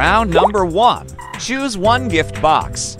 Round number 1. Choose one gift box.